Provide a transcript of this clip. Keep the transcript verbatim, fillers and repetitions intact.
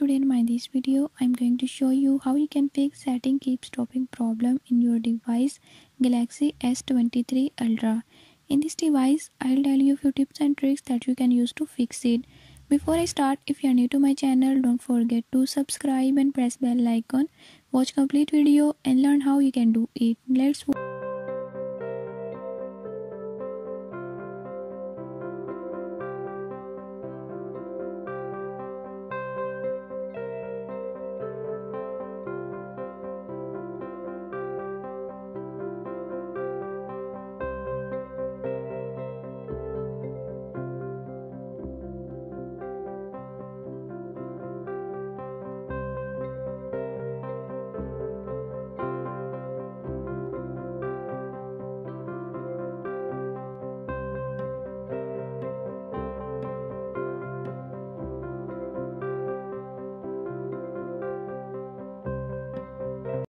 today in my this video I'm going to show you how you can fix setting keeps dropping problem in your device Galaxy S twenty-three Ultra. In this device I'll tell you a few tips and tricks that you can use to fix it. Before I start, if you are new to my channel, don't forget to subscribe and press bell icon. Watch complete video and learn how you can do it. Let's